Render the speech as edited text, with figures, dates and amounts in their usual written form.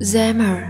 Xammer.